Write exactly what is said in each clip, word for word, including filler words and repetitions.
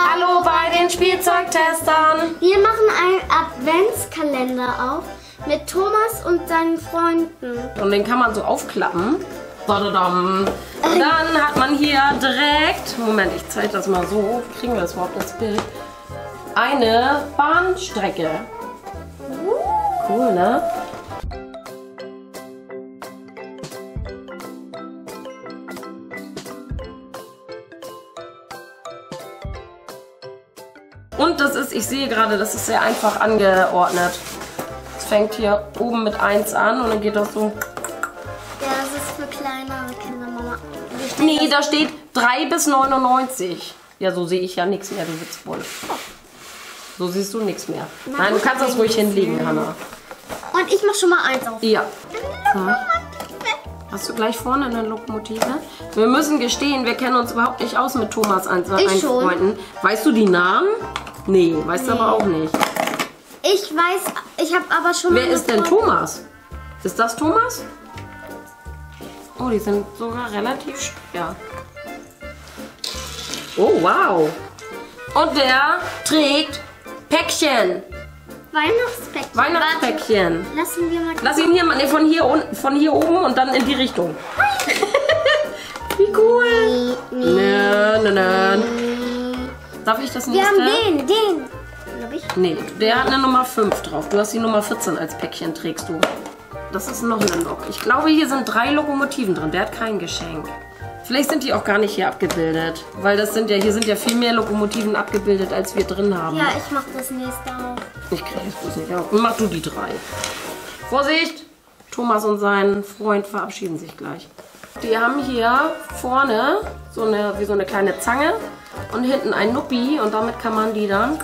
Hallo bei den Spielzeugtestern. Wir machen einen Adventskalender auf mit Thomas und seinen Freunden. Und den kann man so aufklappen. Und dann hat man hier direkt, Moment, ich zeige das mal so, kriegen wir das überhaupt das Bild, eine Bahnstrecke. Cool, ne? Und das ist, ich sehe gerade, das ist sehr einfach angeordnet. Es fängt hier oben mit eins an und dann geht das so. Ja, das ist für kleinere Kinder, Mama. Nee, da steht drei bis neunundneunzig. Ja, so sehe ich ja nichts mehr, du Witzbold. So siehst du nichts mehr. Nein, Nein du kannst das ruhig hinlegen, Hannah. Und ich mach schon mal eins auf. Ja. So. Hast du gleich vorne eine Lokomotive? Wir müssen gestehen, wir kennen uns überhaupt nicht aus mit Thomas und seinen Freunden. Weißt du die Namen? Nee, weißt nee. du aber auch nicht. Ich weiß, ich habe aber schon mal... Wer ist denn Thomas? Ist das Thomas? Oh, die sind sogar relativ schwer. Oh, wow. Und der trägt Päckchen. Weihnachtspäckchen. Weihnachtspäckchen. Warte, lassen wir mal... Lass ihn hier mal, nee, von hier unten, von hier oben und dann in die Richtung. Wie cool. Nö, nö, nö. Darf ich das nicht? Wir haben den, den. Nee, der hat eine Nummer fünf drauf. Du hast die Nummer vierzehn als Päckchen, trägst du. Das ist noch eine Lok. Ich glaube, hier sind drei Lokomotiven drin. Der hat kein Geschenk. Vielleicht sind die auch gar nicht hier abgebildet. Weil das sind ja, hier sind ja viel mehr Lokomotiven abgebildet, als wir drin haben. Ja, ich mach das nächste auf. Ich krieg das bloß nicht auf. Mach du die drei. Vorsicht! Thomas und sein Freund verabschieden sich gleich. Die haben hier vorne so eine, wie so eine kleine Zange und hinten ein Nuppi und damit kann man die dann...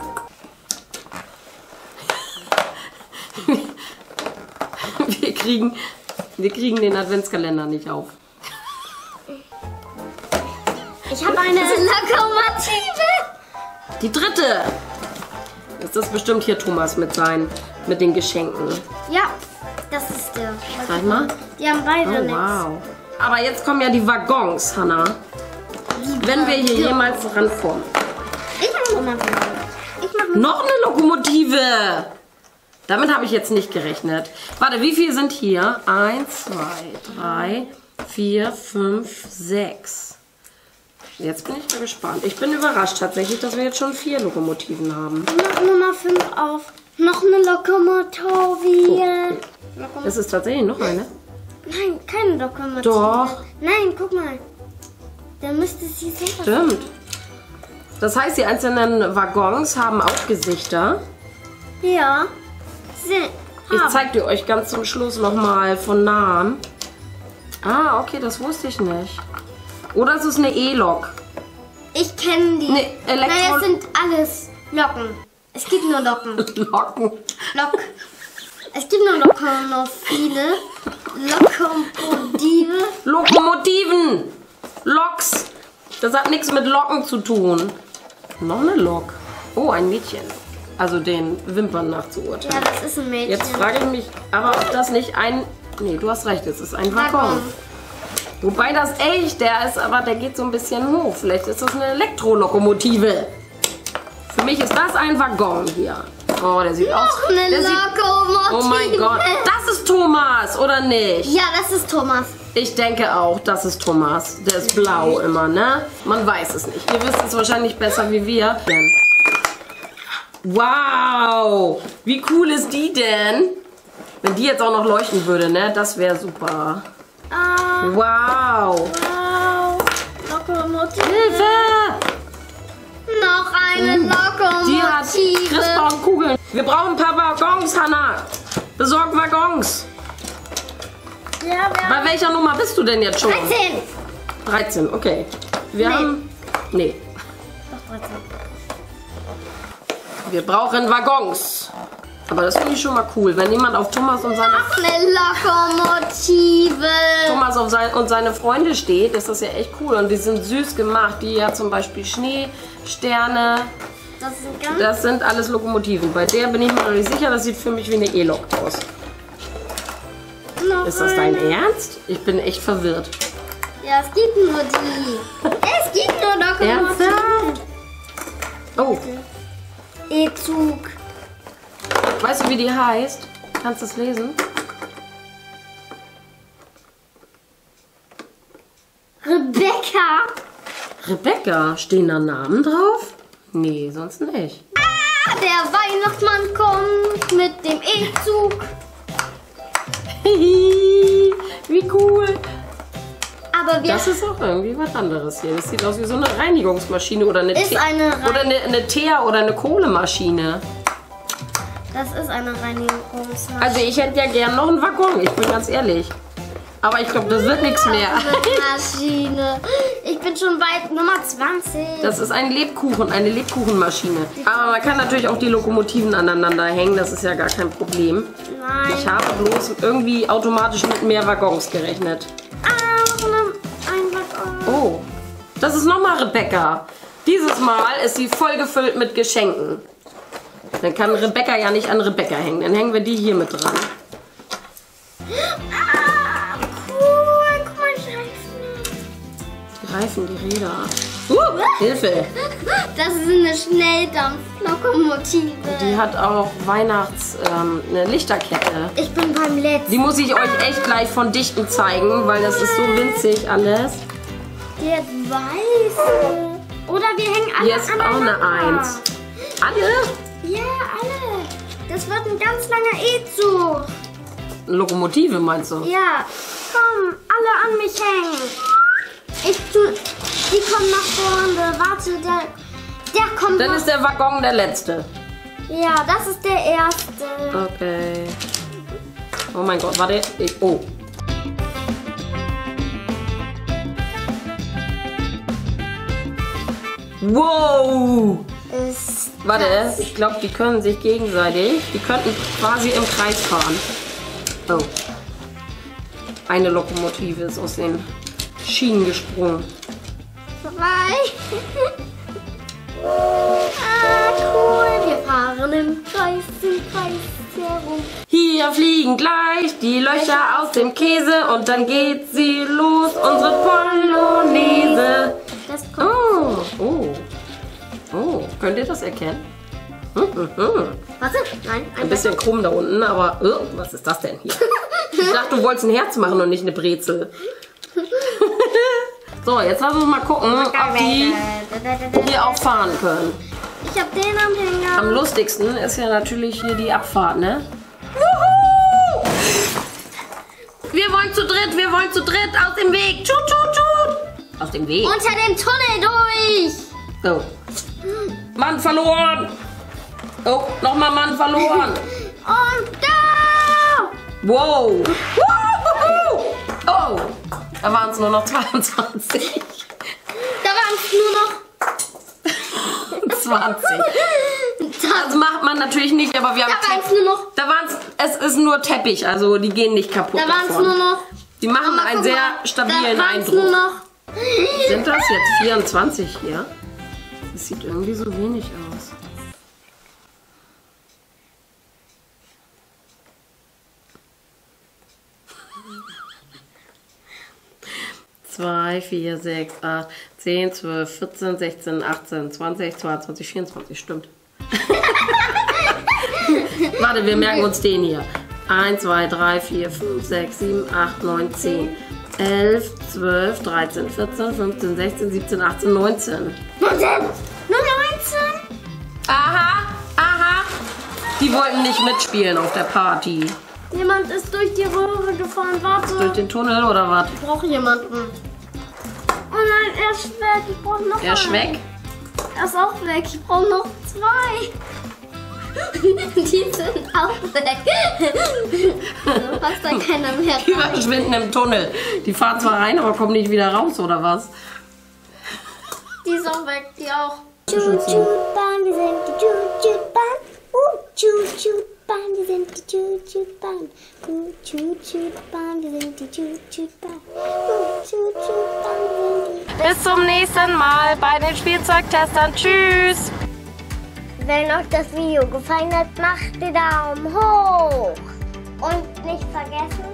Wir kriegen, wir kriegen den Adventskalender nicht auf. Ich habe eine Lokomotive. Die dritte. Ist das bestimmt hier Thomas mit seinen, mit den Geschenken? Ja, das ist der. Sag mal. Die haben beide nichts. Wow. Aber jetzt kommen ja die Waggons, Hannah. Wenn wir hier jemals rankommen. Ich mach noch eine. Noch eine Lokomotive. Damit habe ich jetzt nicht gerechnet. Warte, wie viele sind hier? eins, zwei, drei, vier, fünf, sechs. Jetzt bin ich mal gespannt. Ich bin überrascht tatsächlich, dass wir jetzt schon vier Lokomotiven haben. Ich mach Nummer fünf auf. Noch eine Lokomotive. Oh, okay. Lokomotive. Ist es tatsächlich noch eine? Nein, keine Lokomotive. Doch. Nein, guck mal. Dann müsste sie selber. Stimmt. Das heißt, die einzelnen Waggons haben auch Gesichter. Ja. Ich zeig dir euch ganz zum Schluss nochmal von nahem. Ah, okay, das wusste ich nicht. Oder es ist eine E-Lok. Ich kenne die. Nee, Elektro- Nein, es sind alles Locken. Es gibt nur Locken. Locken. Lok. Es gibt nur Locken, noch viele. Lokomotive. Lokomotiven. Loks. Das hat nichts mit Locken zu tun. Noch eine Lok. Oh, ein Mädchen. Also den Wimpern nach zu urteilen. Ja, das ist ein Mädchen. Jetzt frage ich mich, aber ob das nicht ein... Nee, du hast recht, es ist ein Waggon. Wobei das echt, der ist, aber der geht so ein bisschen hoch. Vielleicht ist das eine Elektrolokomotive. Für mich ist das ein Waggon hier. Oh, der sieht aus... Noch eine Lokomotive. Oh mein Gott, das ist Thomas, oder nicht? Ja, das ist Thomas. Ich denke auch, das ist Thomas. Der ist blau immer, ne? Man weiß es nicht. Ihr wisst es wahrscheinlich besser wie wir. Wow, wie cool ist die denn? Wenn die jetzt auch noch leuchten würde, ne? Das wäre super. Ah, wow. Wow. Lokomotive. Hilfe! Noch eine Lokomotive. Die hat Christbaumkugeln. Wir brauchen ein paar Waggons, Hannah. Besorg Waggons. Ja, bei welcher Nummer bist du denn jetzt schon? dreizehn. dreizehn, okay. Wir nee. haben... Nee. Doch dreizehn. Wir brauchen Waggons. Aber das finde ich schon mal cool, wenn jemand auf Thomas und seine... Noch eine Lokomotive. Thomas auf sein, und seine Freunde steht, ist das ja echt cool. Und die sind süß gemacht. Die ja zum Beispiel Schnee, Sterne. Das sind, ganz das sind alles Lokomotiven. Bei der bin ich mir noch nicht sicher, das sieht für mich wie eine E-Lok aus. Noch ist das dein eine. Ernst? Ich bin echt verwirrt. Ja, es gibt nur die. Es gibt nur Lokomotiven. Ernsthaft? Oh. E-Zug. Weißt du, wie die heißt? Kannst du es lesen? Rebecca. Rebecca? Stehen da Namen drauf? Nee, sonst nicht. Ah, der Weihnachtsmann kommt mit dem E-Zug. Hihi, wie cool. Aber wir das ist auch irgendwie was anderes hier. Das sieht aus wie so eine Reinigungsmaschine oder eine, ist eine, Rein oder eine, eine Teer- oder eine Kohlemaschine. Das ist eine Reinigungsmaschine. Also ich hätte ja gern noch einen Waggon, ich bin ganz ehrlich. Aber ich glaube, das wird ja, nichts mehr. Maschine. Ich bin schon bei Nummer zwanzig. Das ist ein Lebkuchen, eine Lebkuchenmaschine. Aber man kann natürlich auch die Lokomotiven aneinander hängen, das ist ja gar kein Problem. Nein. Ich habe bloß irgendwie automatisch mit mehr Waggons gerechnet. Oh, das ist nochmal Rebecca. Dieses Mal ist sie vollgefüllt mit Geschenken. Dann kann Rebecca ja nicht an Rebecca hängen. Dann hängen wir die hier mit dran. Ah, cool. Guck mal, die Reifen. Die Reifen, die Räder. Uh, Hilfe. Das ist eine Schnelldampflokomotive. Die hat auch Weihnachts, ähm, eine Lichterkette. Ich bin beim letzten. Die muss ich euch echt gleich von Dichten zeigen, weil das ist so winzig alles. Jetzt weiß. Oder wir hängen alle yes, aneinander. Jetzt auch eine Eins. Alle? Ja, alle. Das wird ein ganz langer E-Zug. Lokomotive meinst du? Ja. Komm, alle an mich hängen. Ich tue, die kommen nach vorne. Warte, der, der kommt Dann nach. ist der Waggon der letzte. Ja, das ist der erste. Okay. Oh mein Gott, warte. Ich, oh. Wow! Ist Warte, das? ich glaube, die können sich gegenseitig. Die könnten quasi im Kreis fahren. Oh. Eine Lokomotive ist aus den Schienen gesprungen. Zwei. Ah, cool. Wir fahren im Kreis, im Kreis herum. Hier fliegen gleich die Löcher aus dem Käse und dann geht sie los, unsere Polonaise. Das kommt. Oh, oh, oh, könnt ihr das erkennen? Hm, hm, hm. Warte, nein. Ein, ein bisschen krumm da unten, aber oh, was ist das denn hier? Ich dachte, du wolltest ein Herz machen und nicht eine Brezel. So, jetzt lass uns mal gucken, ob die hier auch fahren können. Ich hab den am Hänger. Am lustigsten ist ja natürlich hier die Abfahrt, ne? Wuhu! Wir wollen zu dritt, wir wollen zu dritt aus dem Weg. Tschut, tschut, tschut. Auf dem Weg. Unter dem Tunnel durch. Oh. Mann verloren. Oh, nochmal Mann verloren. Und da. Wow. Oh, da waren es nur noch zweiundzwanzig. Da waren es nur noch zwanzig. Das macht man natürlich nicht, aber wir haben Da waren es nur noch. Da waren's, es ist nur Teppich, also die gehen nicht kaputt. Da waren es nur noch. Die machen einen sehr stabilen Eindruck. Nur noch. Sind das jetzt vierundzwanzig hier? Das sieht irgendwie so wenig aus. zwei, vier, sechs, acht, zehn, zwölf, vierzehn, sechzehn, achtzehn, zwanzig, zweiundzwanzig, vierundzwanzig, stimmt. Warte, wir merken uns den hier. eins, zwei, drei, vier, fünf, sechs, sieben, acht, neun, zehn. elf, zwölf, dreizehn, vierzehn, fünfzehn, sechzehn, siebzehn, achtzehn, neunzehn. neunzehn! Nur neunzehn! Aha, aha! Die wollten nicht mitspielen auf der Party. Jemand ist durch die Röhre gefahren, warte. Durch den Tunnel oder was? Ich brauche jemanden. Oh nein, er ist weg, ich brauche noch einen. Er ist weg? Er ist auch weg, ich brauche noch zwei. Die sind auch weg. Also passt da keiner mehr rein. Die verschwinden im Tunnel. Die fahren zwar rein, aber kommen nicht wieder raus, oder was? Die sind auch weg, die auch. Choo-choo-Bahn, wir sind die Choo-choo-Bahn. Uh, Choo-choo-Bahn, wir sind die Choo-choo-Bahn. Uh, Choo-choo-Bahn, wir sind die Choo-choo-Bahn. Uh, Choo-choo-Bahn, wir sind die. Bis zum nächsten Mal bei den Spielzeugtestern. Tschüss! Wenn euch das Video gefallen hat, macht den Daumen hoch. Und nicht vergessen,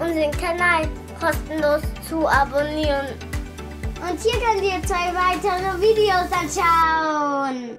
unseren Kanal kostenlos zu abonnieren. Und hier könnt ihr zwei weitere Videos anschauen.